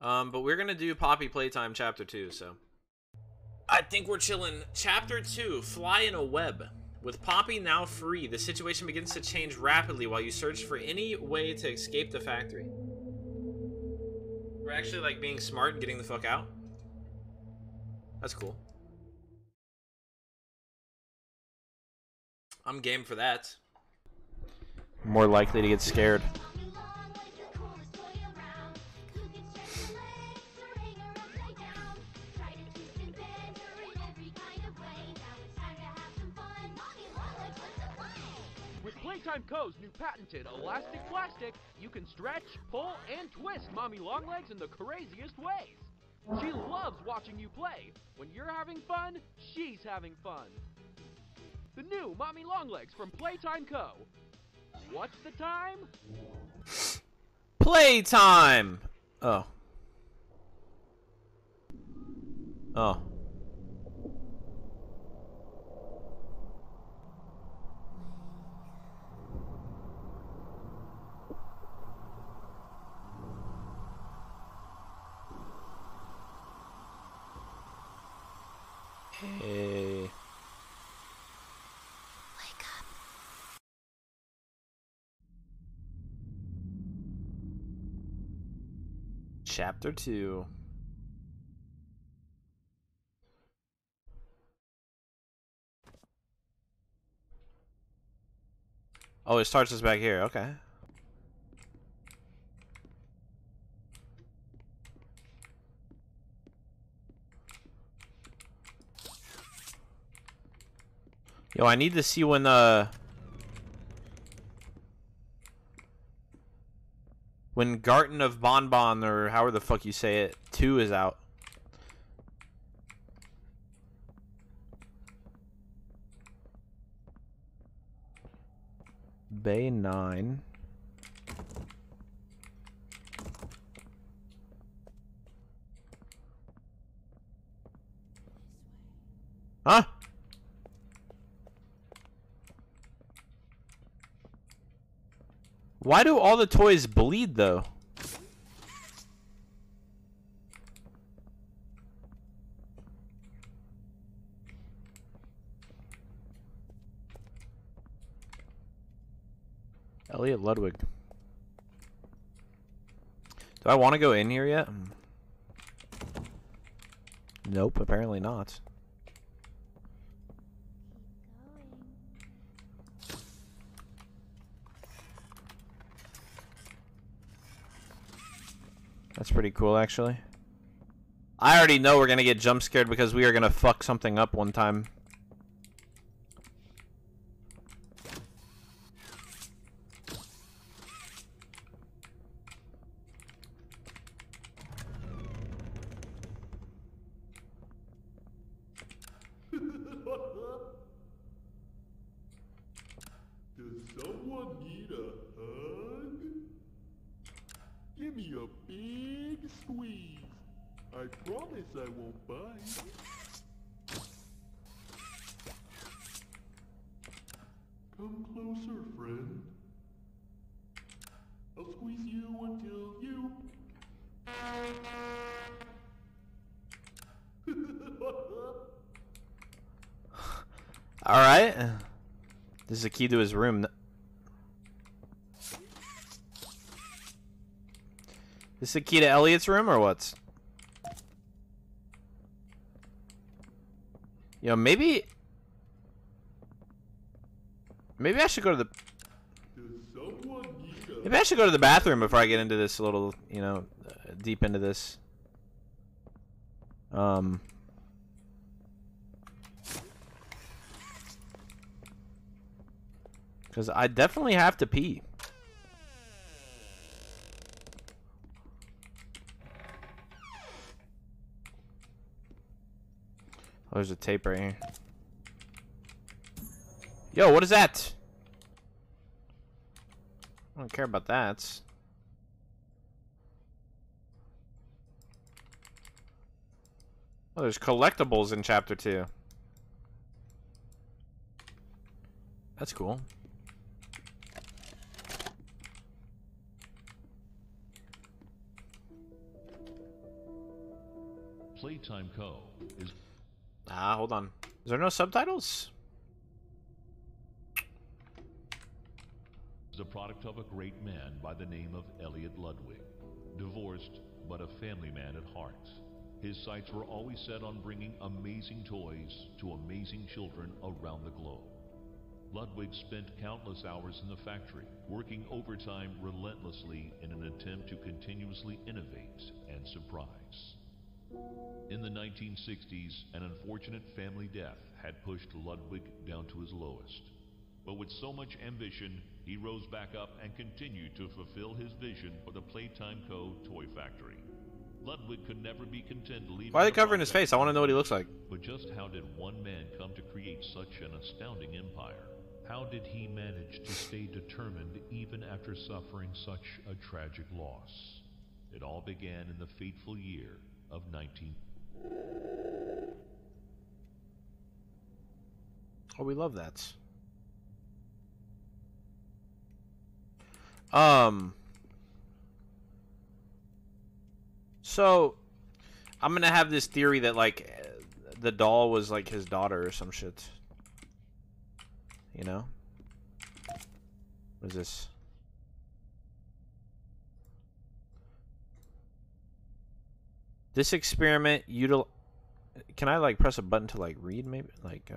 But we're gonna do Poppy Playtime Chapter 2, so I think we're chilling. Chapter 2, Fly in a Web. With Poppy now free, the situation begins to change rapidly while you search for any way to escape the factory. We're actually, like, being smart and getting the fuck out. That's cool. I'm game for that. More likely to get scared. Playtime Co.'s new patented elastic plastic, you can stretch, pull, and twist Mommy Long Legs in the craziest ways. She loves watching you play. When you're having fun, she's having fun. The new Mommy Long Legs from Playtime Co. What's the time? Playtime! Oh. Oh. Hey. Wake up. Chapter 2. Oh, it starts us back here. Okay. Yo, I need to see when Garten of Bonbon, or however the fuck you say it, 2 is out. Bay 9. Huh? Why do all the toys bleed, though? Elliot Ludwig. Do I want to go in here yet? Nope, apparently not. That's pretty cool, actually. I already know we're gonna get jump scared because we are gonna fuck something up one time. Alright. This is the key to his room. This is the key to Elliot's room, or what? You know, maybe I should go to the... Maybe I should go to the bathroom before I get into this little, you know, deep into this. Because I definitely have to pee. Oh, there's a tape right here. Yo, what is that? I don't care about that. Oh, there's collectibles in Chapter 2. That's cool. Playtime Co. is... Ah, hold on. Is there no subtitles? ...the product of a great man by the name of Elliot Ludwig. Divorced, but a family man at heart. His sights were always set on bringing amazing toys to amazing children around the globe. Ludwig spent countless hours in the factory, working overtime relentlessly in an attempt to continuously innovate and surprise. In the 1960s, an unfortunate family death had pushed Ludwig down to his lowest. But with so much ambition, he rose back up and continued to fulfill his vision for the Playtime Co. toy factory. Ludwig could never be content to leave. Why are they covering his face? I want to know what he looks like. But just how did one man come to create such an astounding empire? How did he manage to stay determined even after suffering such a tragic loss? It all began in the fateful year of 19... Oh, we love that. So, I'm gonna have this theory that, like, the doll was, like, his daughter or some shit. You know? What is this? This experiment util... Can I, like, press a button to, like, read, maybe? Like,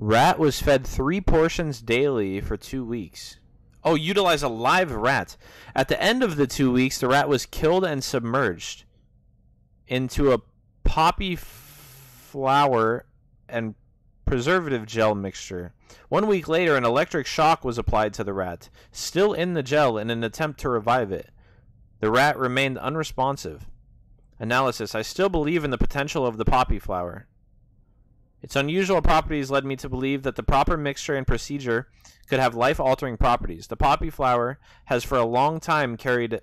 Rat was fed 3 portions daily for 2 weeks. Oh, utilize a live rat. At the end of the 2 weeks, the rat was killed and submerged into a poppy flour and preservative gel mixture. 1 week later, an electric shock was applied to the rat, still in the gel, in an attempt to revive it. The rat remained unresponsive. Analysis. I still believe in the potential of the poppy flour. Its unusual properties led me to believe that the proper mixture and procedure could have life-altering properties. The poppy flower has for a long time carried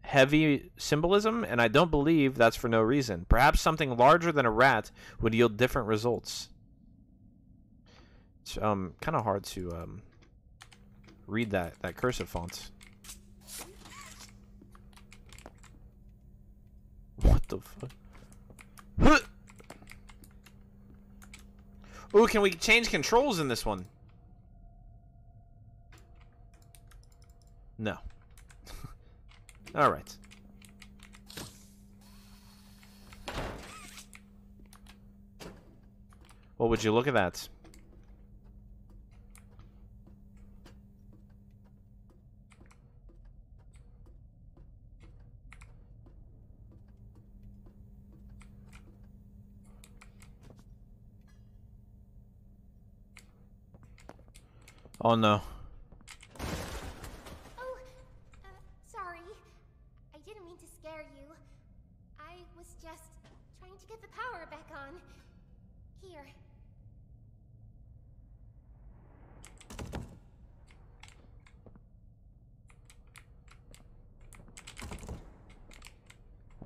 heavy symbolism, and I don't believe that's for no reason. Perhaps something larger than a rat would yield different results. It's kind of hard to read that cursive font. What the fuck? Ooh, can we change controls in this one? No. All right. Well, would you look at that? Oh no. Oh, sorry. I didn't mean to scare you. I was just trying to get the power back on. Here.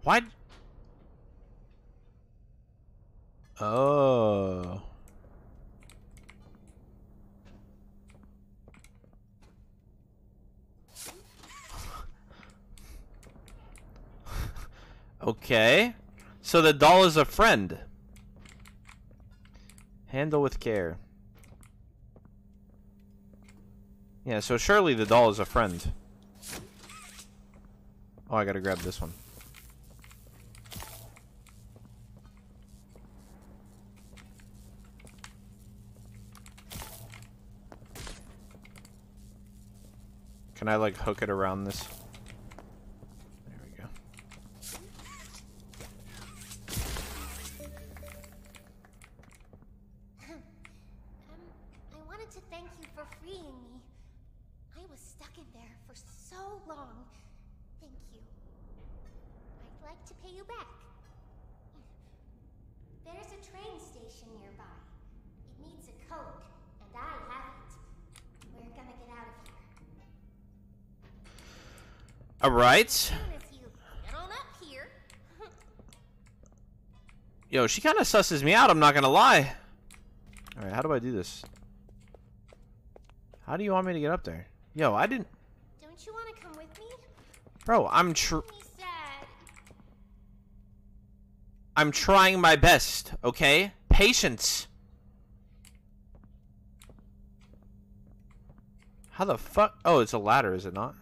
What? Oh. Okay, so the doll is a friend. Handle with care. Yeah, so surely the doll is a friend. Oh, I gotta grab this one. Can I, like, hook it around this? All right. Yo, she kind of susses me out. I'm not gonna lie. All right, how do I do this? How do you want me to get up there? Yo, I didn't. Don't you want to come with me? Bro, I'm trying my best, okay? Patience. How the fuck? Oh, it's a ladder, is it not?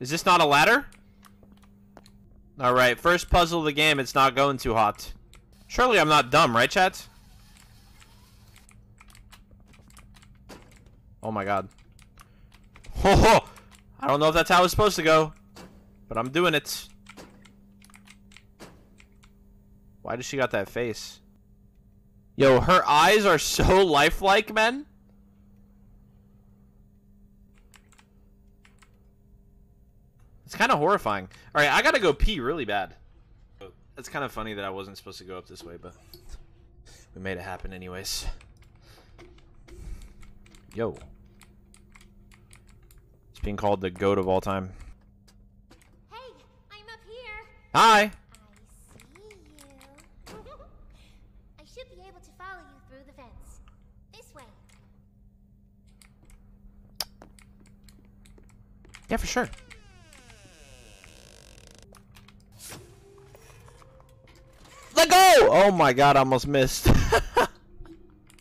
Is this not a ladder? Alright, first puzzle of the game, it's not going too hot. Surely I'm not dumb, right, chat? Oh my god. Ho ho! I don't know if that's how it's supposed to go, but I'm doing it. Why does she got that face? Yo, her eyes are so lifelike, man. It's kind of horrifying. All right, I gotta go pee really bad. That's kind of funny that I wasn't supposed to go up this way, but we made it happen anyways. Yo. It's being called the goat of all time. Hey, I'm up here. Hi. Yeah, for sure. Let go! Oh my god, I almost missed.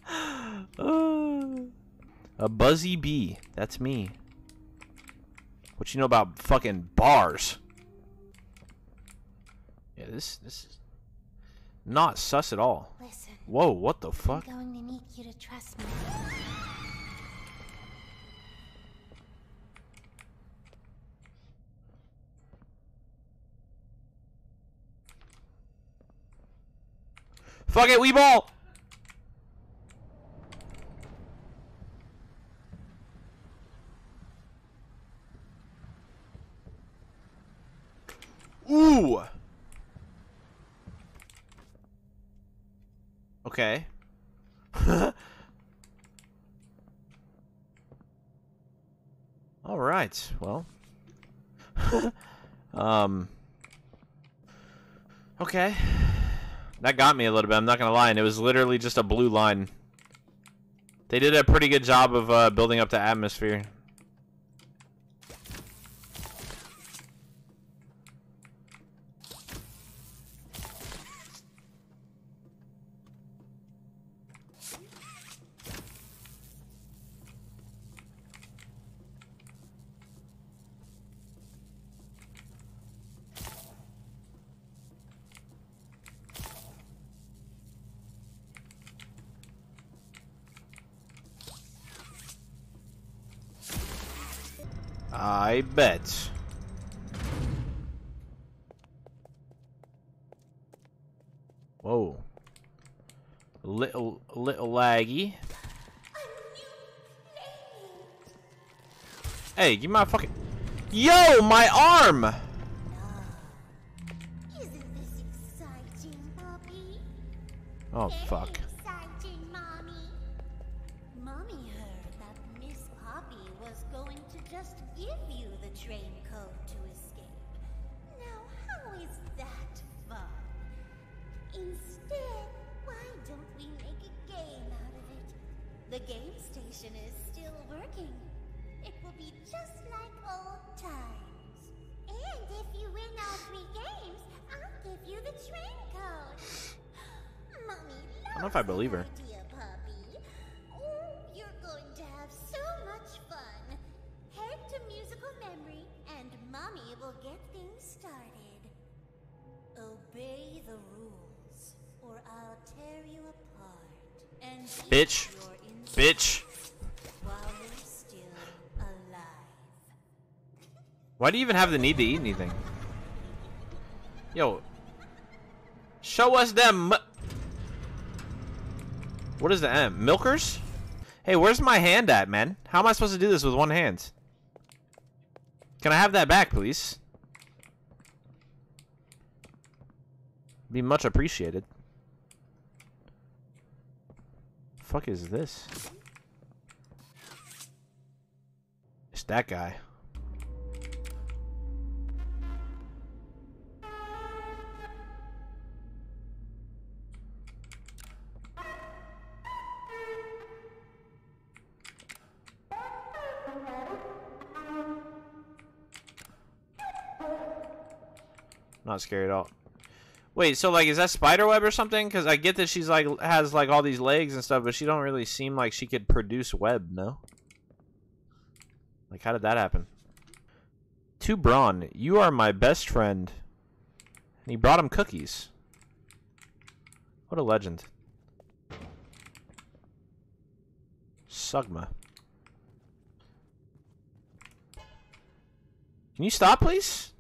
A buzzy bee. That's me. What you know about fucking bars? Yeah, this is not sus at all. Listen. Whoa, what the fuck? I'm going to need you to trust me. Fuck it, we ball! Ooh! Okay. Alright, well. Okay. That got me a little bit, I'm not gonna lie, and it was literally just a blue line. They did a pretty good job of building up the atmosphere. I bet. Whoa. Little laggy. Hey, give me my fucking... Yo, my arm! Isn't this exciting, Poppy? Oh, fuck. Just give you the train code to escape. Now, how is that fun? Instead, why don't we make a game out of it? The game station is still working. It will be just like old times. And if you win all 3 games, I'll give you the train code. Mommy loves I don't know if I believe her. Get things started. Obey the rules, or I'll tear you apart. And bitch, bitch. While you're still alive. Why do you even have the need to eat anything? Yo, show us them. What is the M? Milkers? Hey, where's my hand at, man? How am I supposed to do this with one hand? Can I have that back, please? Be much appreciated. Fuck is this? It's that guy. Not scary at all. Wait, so like, is that spiderweb or something? Because I get that she's like has like all these legs and stuff, but she don't really seem like she could produce web. No. Like, how did that happen? To Braun, you are my best friend. And he brought him cookies. What a legend. Sugma. Can you stop, please?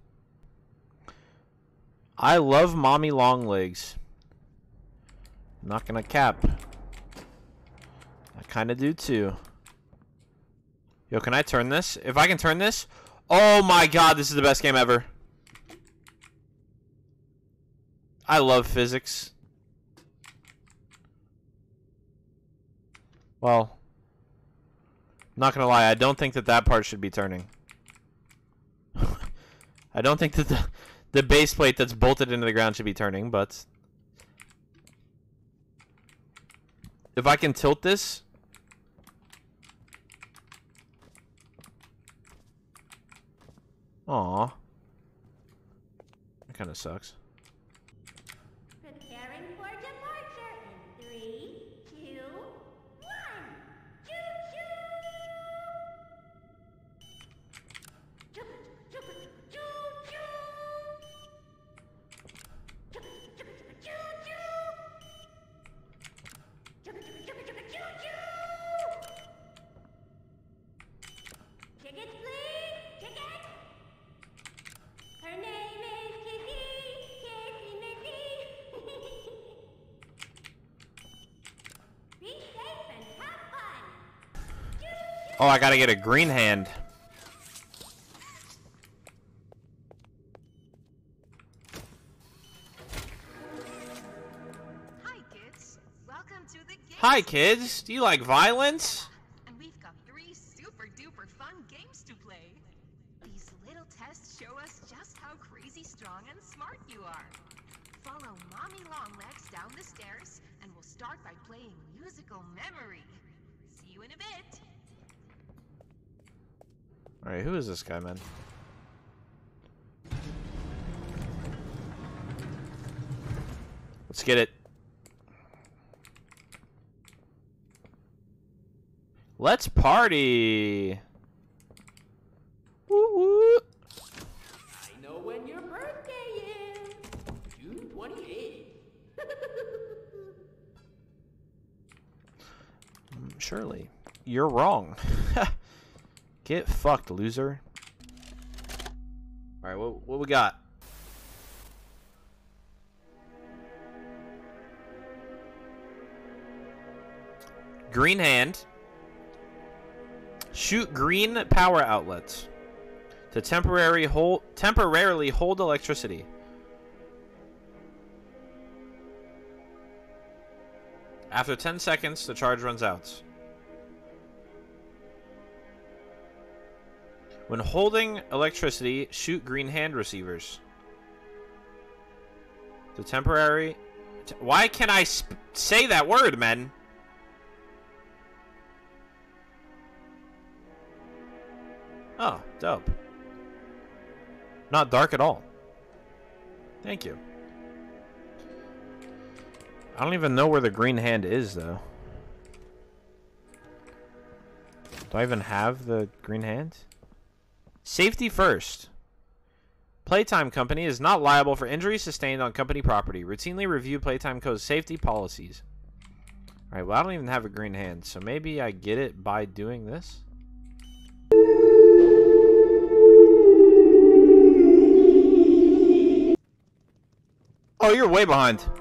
I love Mommy Long Legs. I'm not gonna cap. I kinda do too. Yo, can I turn this? If I can turn this, oh my god, this is the best game ever. I love physics. Well, not gonna lie, I don't think that that part should be turning. I don't think that the base plate that's bolted into the ground should be turning, but if I can tilt this, aww, that kind of sucks. Preparing for departure in 3, 2, 1. Choo choo. Oh, I gotta get a green hand. Hi, kids. Welcome to the game. Hi, kids. Do you like violence? And we've got 3 super-duper fun games to play. These little tests show us just how crazy strong and smart you are. Follow Mommy Long Legs down the stairs, and we'll start by playing musical memory. See you in a bit. Alright, who is this guy, man? Let's get it. Let's party! Woo-woo! I know when your birthday is! June 28th! Surely, you're wrong. Get fucked, loser. Alright, what we got? Green hand. Shoot green power outlets to temporarily hold electricity. After 10 seconds, the charge runs out. When holding electricity, shoot green hand receivers. The temporary... Why can't I say that word, men? Oh, dope. Not dark at all. Thank you. I don't even know where the green hand is, though. Do I even have the green hand? Safety first. Playtime Co. is not liable for injuries sustained on company property. Routinely review Playtime Co.'s safety policies. Alright, well, I don't even have a green hand, so maybe I get it by doing this? Oh, you're way behind.